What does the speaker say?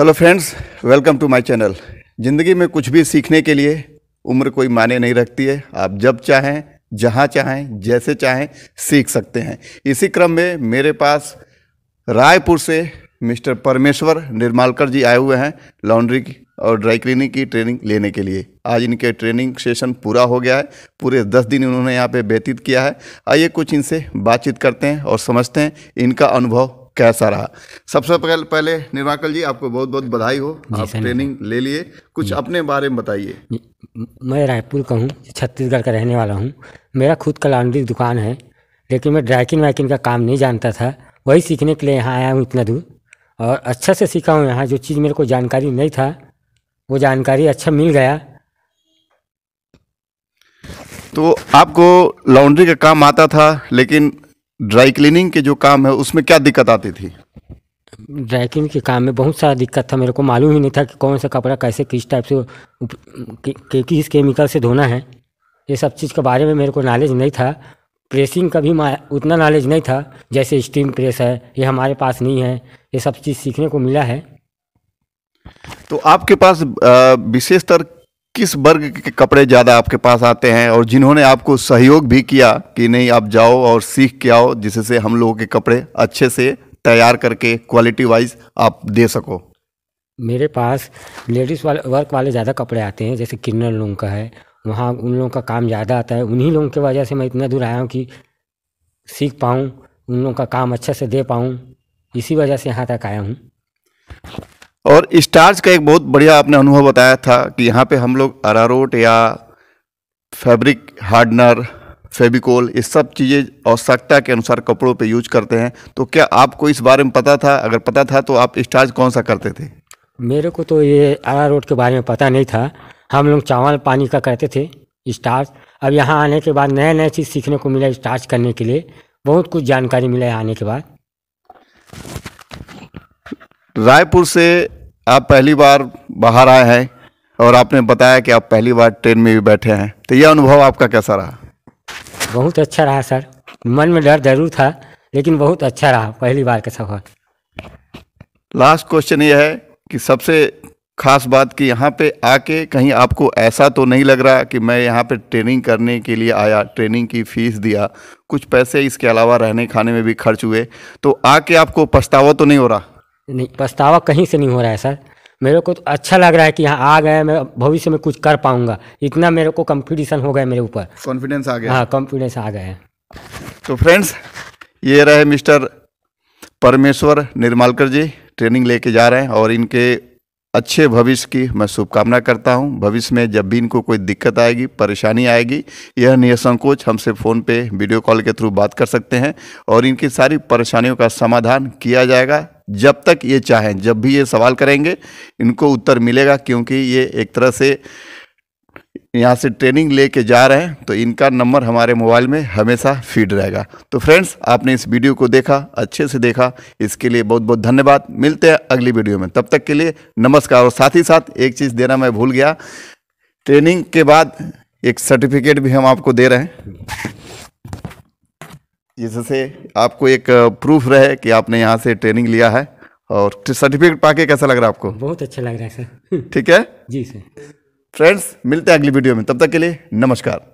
Hello friends, welcome to my channel. ज़िंदगी में कुछ भी सीखने के लिए उम्र कोई माने नहीं रखती है। आप जब चाहें, जहां चाहें, जैसे चाहें सीख सकते हैं। इसी क्रम में मेरे पास रायपुर से मिस्टर परमेश्वर निर्मलकर जी आए हुए हैं लॉन्ड्री की और ड्राई क्लीनिंग की ट्रेनिंग लेने के लिए। आज इनके ट्रेनिंग सेशन पूरा हो गया है। पूरे 10 दिन इन्होंने यहाँ पर व्यतीत किया है। आइए कुछ इनसे बातचीत करते हैं और समझते हैं इनका अनुभव कैसा रहा। सबसे पहले निर्मलकर जी, आपको बहुत बहुत बधाई हो, आप ट्रेनिंग ले लिए। कुछ अपने बारे में बताइए। मैं रायपुर का हूँ, छत्तीसगढ़ का रहने वाला हूँ। मेरा खुद का लॉन्ड्री दुकान है, लेकिन मैं ड्राइकिन का काम नहीं जानता था। वही सीखने के लिए यहाँ आया हूँ इतना दूर, और अच्छा से सीखा हूँ। यहाँ जो चीज़ मेरे को जानकारी नहीं था, वो जानकारी अच्छा मिल गया। तो आपको लॉन्ड्री का काम आता था, लेकिन ड्राई क्लीनिंग के जो काम है उसमें क्या दिक्कत आती थी? ड्राई क्लीनिंग के काम में बहुत सारा दिक्कत था। मेरे को मालूम ही नहीं था कि कौन सा कपड़ा कैसे, किस टाइप से, किस केमिकल से धोना है। ये सब चीज़ के बारे में मेरे को नॉलेज नहीं था। प्रेसिंग का भी उतना नॉलेज नहीं था। जैसे स्टीम प्रेस है, ये हमारे पास नहीं है। ये सब चीज़ सीखने को मिला है। तो आपके पास विशेषतर किस वर्ग के कपड़े ज़्यादा आपके पास आते हैं, और जिन्होंने आपको सहयोग भी किया कि नहीं आप जाओ और सीख के आओ, जिससे हम लोगों के कपड़े अच्छे से तैयार करके क्वालिटी वाइज आप दे सको? मेरे पास लेडीज़ वाले वर्क वाले ज़्यादा कपड़े आते हैं। जैसे किन्नर लोगों का है, वहाँ उन लोगों का काम ज़्यादा आता है। उन्हीं लोगों की वजह से मैं इतना दूर आया हूँ कि सीख पाऊँ, उन लोगों का काम अच्छे से दे पाऊँ। इसी वजह से यहाँ तक आया हूँ। और स्टार्च का एक बहुत बढ़िया आपने अनुभव बताया था कि यहाँ पे हम लोग अरारोट या फैब्रिक हार्डनर, फेविकोल, इस सब चीज़ें आवश्यकता के अनुसार कपड़ों पे यूज करते हैं। तो क्या आपको इस बारे में पता था? अगर पता था तो आप स्टार्च कौन सा करते थे? मेरे को तो ये अरारोट के बारे में पता नहीं था। हम लोग चावल पानी का करते थे स्टार्च। अब यहाँ आने के बाद नया नया चीज़ सीखने को मिला। स्टार्च करने के लिए बहुत कुछ जानकारी मिला यहाँ आने के बाद। रायपुर से आप पहली बार बाहर आए हैं और आपने बताया कि आप पहली बार ट्रेन में भी बैठे हैं, तो यह अनुभव आपका कैसा रहा? बहुत अच्छा रहा सर। मन में डर जरूर था, लेकिन बहुत अच्छा रहा पहली बार का सफर। लास्ट क्वेश्चन ये है कि सबसे खास बात कि यहाँ पे आके कहीं आपको ऐसा तो नहीं लग रहा कि मैं यहाँ पे ट्रेनिंग करने के लिए आया, ट्रेनिंग की फीस दिया, कुछ पैसे इसके अलावा रहने खाने में भी खर्च हुए, तो आके आपको पछतावा तो नहीं हो रहा? नहीं, पछतावा कहीं से नहीं हो रहा है सर। मेरे को तो अच्छा लग रहा है कि यहाँ आ गए, मैं भविष्य में कुछ कर पाऊंगा। इतना मेरे को कंपटीशन हो गया, मेरे ऊपर कॉन्फिडेंस आ गया। हाँ, कॉन्फिडेंस आ गया है। तो फ्रेंड्स, ये रहे मिस्टर परमेश्वर निर्मलकर जी, ट्रेनिंग लेके जा रहे हैं और इनके अच्छे भविष्य की मैं शुभकामना करता हूं। भविष्य में जब भी इनको कोई दिक्कत आएगी, परेशानी आएगी, यह निःसंकोच हमसे फ़ोन पे वीडियो कॉल के थ्रू बात कर सकते हैं और इनकी सारी परेशानियों का समाधान किया जाएगा। जब तक ये चाहें, जब भी ये सवाल करेंगे, इनको उत्तर मिलेगा, क्योंकि ये एक तरह से यहाँ से ट्रेनिंग लेके जा रहे हैं। तो इनका नंबर हमारे मोबाइल में हमेशा फीड रहेगा। तो फ्रेंड्स, आपने इस वीडियो को देखा, अच्छे से देखा, इसके लिए बहुत बहुत धन्यवाद। मिलते हैं अगली वीडियो में, तब तक के लिए नमस्कार। और साथ ही साथ एक चीज़ देना मैं भूल गया, ट्रेनिंग के बाद एक सर्टिफिकेट भी हम आपको दे रहे हैं, जिससे आपको एक प्रूफ रहे कि आपने यहाँ से ट्रेनिंग लिया है। और सर्टिफिकेट पाके कैसा लग रहा है आपको? बहुत अच्छा लग रहा है सर। ठीक है जी सर। फ्रेंड्स, मिलते हैं अगली वीडियो में, तब तक के लिए नमस्कार।